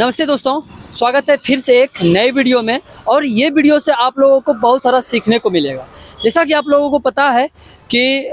नमस्ते दोस्तों, स्वागत है फिर से एक नए वीडियो में। और ये वीडियो से आप लोगों को बहुत सारा सीखने को मिलेगा। जैसा कि आप लोगों को पता है कि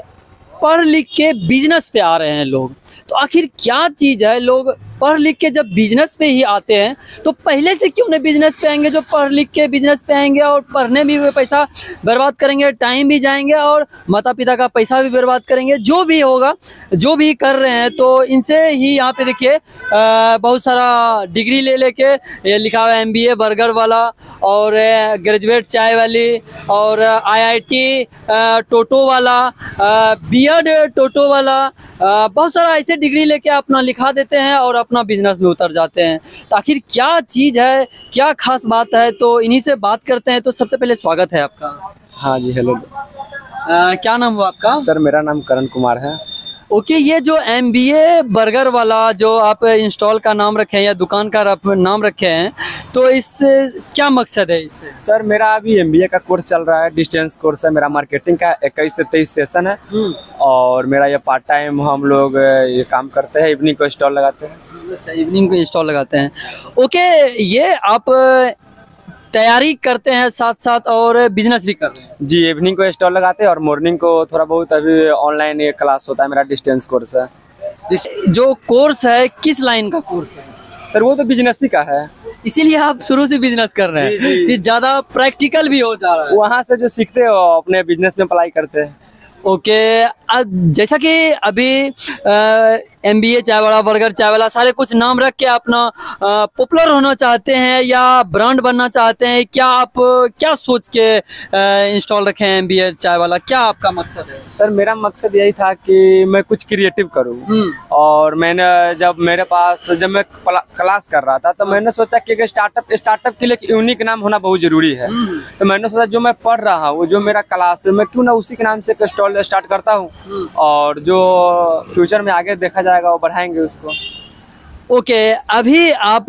पढ़ लिख के बिजनेस पे आ रहे हैं लोग, तो आखिर क्या चीज़ है? लोग पढ़ लिख के जब बिजनेस पे ही आते हैं तो पहले से क्यों नहीं बिजनेस पे आएंगे जो पढ़ लिख के बिजनेस पे आएंगे और पढ़ने में भी पैसा बर्बाद करेंगे, टाइम भी जाएंगे और माता पिता का पैसा भी बर्बाद करेंगे। जो भी होगा, जो भी कर रहे हैं, तो इनसे ही यहाँ पे देखिए बहुत सारा डिग्री ले लेके लिखा हुआ है, MBA बर्गर वाला और ग्रेजुएट चाय वाली और IIT टोटो वाला, बीएड टोटो वाला, बहुत सारा ऐसे डिग्री लेके अपना लिखा देते हैं और अपना बिजनेस में उतर जाते हैं। तो आखिर क्या चीज़ है, क्या खास बात है, तो इन्हीं से बात करते हैं। तो सबसे पहले स्वागत है आपका। हाँ जी, हेलो। क्या नाम हुआ आपका? सर, मेरा नाम करण कुमार है। ओके, ये जो MBA बर्गर वाला जो आप इंस्टॉल का नाम रखे हैं या दुकान का आप नाम रखे हैं, तो इससे क्या मकसद है? इससे सर मेरा अभी MBA का कोर्स चल रहा है, डिस्टेंस कोर्स है मेरा, मार्केटिंग का 21 से 23 सेशन है। और मेरा ये पार्ट टाइम हम लोग ये काम करते हैं, इवनिंग को इंस्टॉल लगाते हैं। अच्छा, इवनिंग को इंस्टॉल लगाते हैं। ओके, ये आप तैयारी करते हैं साथ साथ और बिजनेस भी कर रहे हैं? जी, इवनिंग को स्टॉल लगाते हैं और मॉर्निंग को थोड़ा बहुत अभी ऑनलाइन ये क्लास होता है। मेरा डिस्टेंस कोर्स है। जो कोर्स है, किस लाइन का कोर्स है? सर वो तो बिजनेस ही का है, इसीलिए आप शुरू से बिजनेस कर रहे हैं कि ज्यादा प्रैक्टिकल भी हो जा रहा है, वहाँ से जो सीखते हो अपने बिजनेस में अप्लाई करते हैं। ओके, जैसा कि अभी MBA चायवाला, बर्गर चायवाला, सारे कुछ नाम रख के अपना पॉपुलर होना चाहते हैं या ब्रांड बनना चाहते हैं, क्या आप क्या सोच के इंस्टॉल रखे हैं MBA चायवाला? क्या आपका मकसद है? सर मेरा मकसद यही था कि मैं कुछ क्रिएटिव करूं। और मैंने जब मैं क्लास कर रहा था तो मैंने सोचा कि स्टार्टअप के लिए एक यूनिक नाम होना बहुत जरूरी है। तो मैंने सोचा जो मैं पढ़ रहा हूँ, जो मेरा क्लास है, मैं क्यों ना उसी के नाम से स्टॉल स्टार्ट करता हूँ और जो फ्यूचर में आगे देखा जाएगा वो बढ़ाएंगे उसको। ओके, अभी आप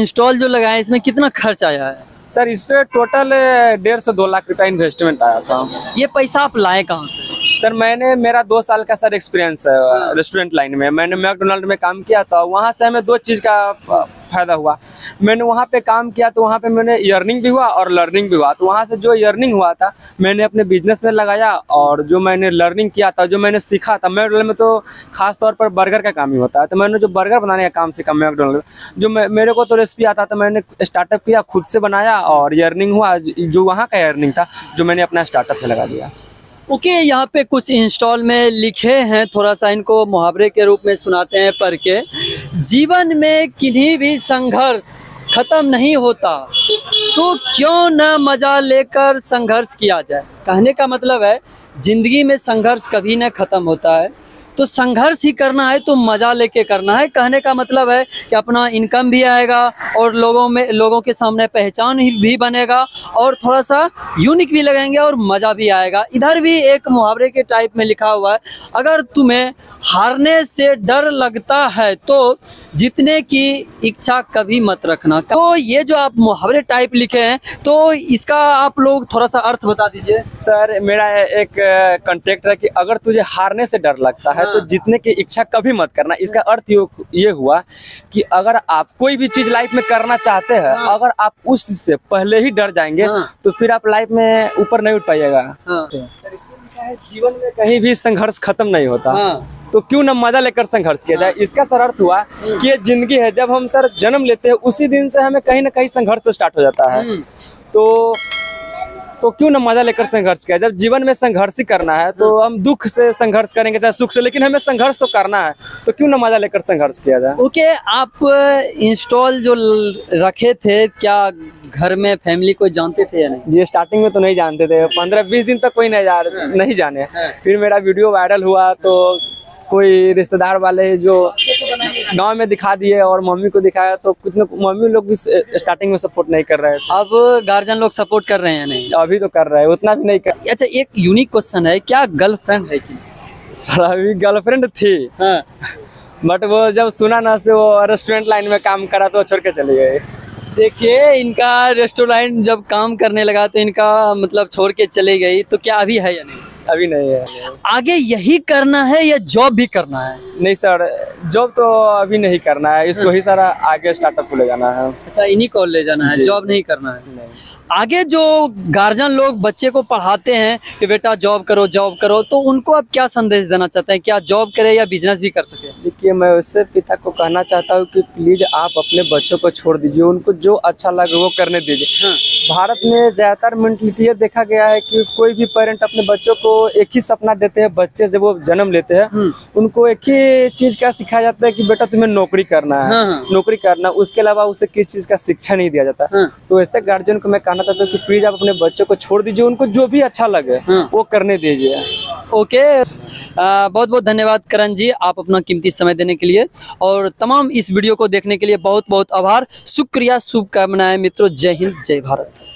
इंस्टॉल जो लगाए इसमें कितना खर्च आया है? सर इस पे टोटल 1.5 से 2 लाख रुपया इन्वेस्टमेंट आया था। ये पैसा आप लाए कहाँ से? सर मैंने, मेरा 2 साल का सर एक्सपीरियंस है रेस्टोरेंट लाइन में। मैंने मैकडोनल्ड में काम किया था, वहाँ से हमें 2 चीज़ का फायदा हुआ। मैंने वहाँ पे काम किया तो वहाँ पे मैंने अर्निंग भी हुआ और लर्निंग भी हुआ। तो वहाँ से जो अर्निंग हुआ था मैंने अपने बिजनेस में लगाया, और जो मैंने लर्निंग किया था, जो मैंने सीखा था, मैकडोनल्ड में तो खास तौर पर बर्गर का काम ही होता है, तो मैंने जो बर्गर बनाने का काम सीखा मैकडोनल्ड, जो मेरे को तो रेसिपी आता था, मैंने स्टार्टअप किया, खुद से बनाया और अर्निंग हुआ, जो वहाँ का अर्निंग था जो मैंने अपना स्टार्टअप में लगा दिया। ओके, यहाँ पे कुछ इंस्टॉल में लिखे हैं, थोड़ा सा इनको मुहावरे के रूप में सुनाते हैं पढ़ के। जीवन में किन्हीं भी संघर्ष खत्म नहीं होता, तो क्यों न मज़ा लेकर संघर्ष किया जाए। कहने का मतलब है ज़िंदगी में संघर्ष कभी न ख़त्म होता है, तो संघर्ष ही करना है तो मज़ा लेके करना है। कहने का मतलब है कि अपना इनकम भी आएगा और लोगों के सामने पहचान भी बनेगा और थोड़ा सा यूनिक भी लगेंगे और मज़ा भी आएगा। इधर भी एक मुहावरे के टाइप में लिखा हुआ है, अगर तुम्हें हारने से डर लगता है तो जीतने की इच्छा कभी मत रखना। तो ये जो आप मुहावरे टाइप लिखे हैं, तो इसका आप लोग थोड़ा सा अर्थ बता दीजिए। सर मेरा एक कंटेक्ट है कि अगर तुझे हारने से डर लगता है तो जीतने की इच्छा कभी मत करना। इसका अर्थ ये हुआ कि अगर आप कोई भी चीज लाइफ में करना चाहते हैं, अगर आप उससे पहले ही डर जाएंगे तो फिर आप लाइफ में ऊपर नहीं उठ पाइएगा। जीवन में कहीं भी संघर्ष खत्म नहीं होता, तो क्यों ना मजा लेकर संघर्ष किया जाए। इसका सर अर्थ हुआ कि ये जिंदगी है, जब हम सर जन्म लेते हैं उसी दिन से हमें कहीं ना कहीं संघर्ष स्टार्ट हो जाता है, तो क्यों ना मजा लेकर संघर्ष किया। जब जीवन में संघर्ष ही करना है तो हम दुख से संघर्ष करेंगे चाहे सुख से, लेकिन हमें संघर्ष तो करना है, तो क्यों ना मजा लेकर संघर्ष किया जाए। ओके, आप इंस्टॉल जो रखे थे, क्या घर में फैमिली को जानते थे या नहीं? जी, स्टार्टिंग में तो नहीं जानते थे, 15-20 दिन तक कोई नहीं जाने। फिर मेरा वीडियो वायरल हुआ तो कोई रिश्तेदार वाले जो गाँव में दिखा दिए और मम्मी को दिखाया, तो कुछ ना, मम्मी लोग भी स्टार्टिंग में सपोर्ट नहीं कर रहे थे। अब गार्जियन लोग सपोर्ट कर रहे हैं? नहीं, अभी तो कर रहे हैं, उतना भी नहीं कर। अच्छा, एक यूनिक क्वेश्चन है, क्या गर्लफ्रेंड है कि? सर अभी गर्लफ्रेंड थी, बट वो जब सुना ना से वो रेस्टोरेंट लाइन में काम करा तो छोड़ के चले गए। देखिए, इनका रेस्टोरेंट जब काम करने लगा तो इनका मतलब छोड़ के चले गई, तो क्या अभी है या नहीं? अभी नहीं है। आगे यही करना है या जॉब भी करना है? नहीं सर, जॉब तो अभी नहीं करना है, इसको ही सारा आगे स्टार्टअप को ले जाना है। अच्छा, इन्हीं को ले जाना है, जॉब नहीं करना है। नहीं। आगे जो गार्जियन लोग बच्चे को पढ़ाते हैं कि बेटा जॉब करो, तो उनको आप क्या संदेश देना चाहते हैं? क्या जॉब करे या बिजनेस भी कर सके? देखिए, मैं उससे पिता को कहना चाहता हूँ कि प्लीज आप अपने बच्चों को छोड़ दीजिए, उनको जो अच्छा लगे वो करने दीजिए। भारत में ज्यादातर मेंटलिटी ये देखा गया है कि कोई भी पेरेंट अपने बच्चों को एक ही सपना देते हैं। बच्चे जब वो जन्म लेते हैं उनको एक ही चीज का सिखाया जाता है कि बेटा तुम्हें नौकरी करना है, नौकरी करना। उसके अलावा उसे किस चीज का शिक्षा नहीं दिया जाता। तो ऐसे गार्जियन को मैं कहना चाहता हूँ कि प्लीज आप अपने बच्चों को छोड़ दीजिए, उनको जो भी अच्छा लगे वो करने दीजिए। ओके, बहुत बहुत धन्यवाद करण जी, आप अपना कीमती समय देने के लिए, और तमाम इस वीडियो को देखने के लिए बहुत बहुत आभार, शुक्रिया, शुभकामनाएं मित्रों। जय हिंद, जय भारत।